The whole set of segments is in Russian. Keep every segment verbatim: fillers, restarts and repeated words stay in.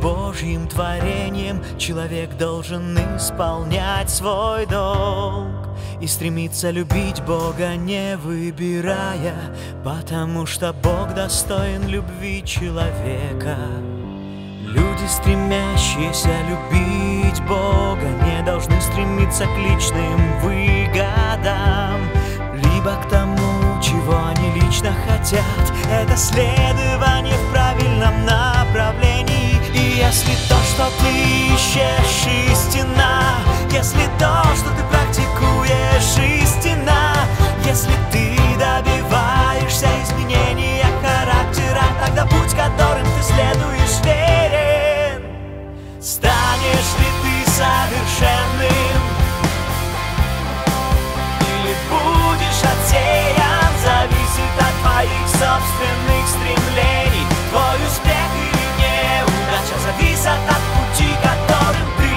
Божьим творением человек должен исполнять свой долг и стремиться любить Бога, не выбирая, потому что Бог достоин любви человека. Люди, стремящиеся любить Бога, не должны стремиться к личным выгодам, либо к тому, чего они лично хотят. Это следование в правильном направлении. И если то, что ты ищешь, истина, если то, что ты практикуешь, истина, если ты добиваешься изменения характера, тогда путь, которым ты следуешь, верен. Станешь ли ты совершенным, или будешь отсеян, зависит от твоих собственных стремлений. Твой успех или неудача зависит от пути, которым ты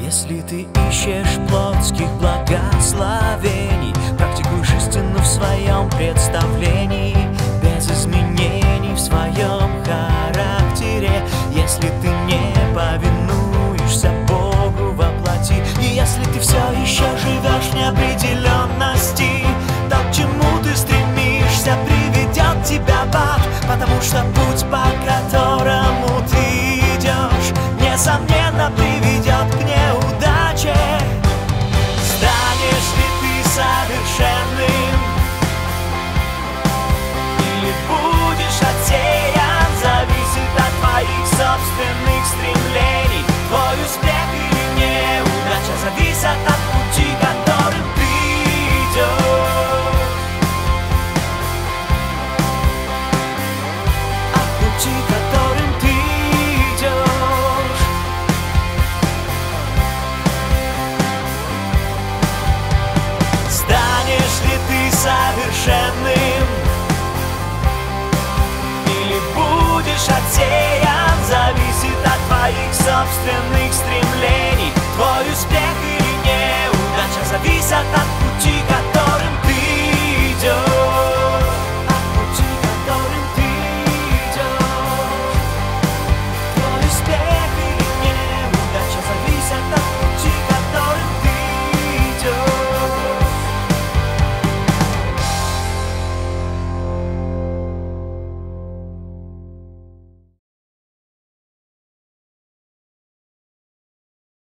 идешь. Если ты ищешь плотских благословений, практикуешь истину в своем представлении, без изменений в своем характере, если ты не повинуешься Богу во плоти, и если ты все еще живешь в неопределенности, то к чему ты стремишься приведет тебя в ад, потому что путь, по которому